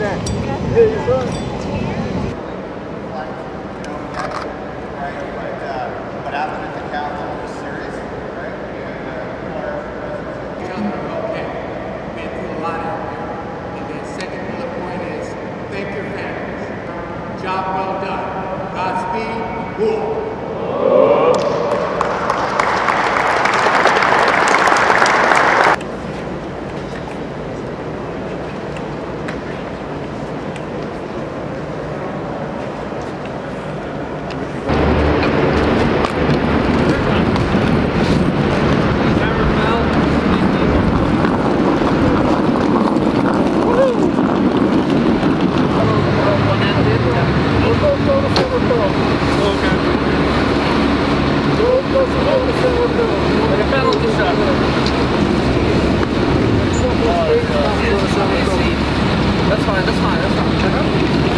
that. What happened at the Capitol was serious, right? Okay, we had to do a lot out there. And the second bullet point is thank your families. Job well done. Godspeed. Cool. That's fine.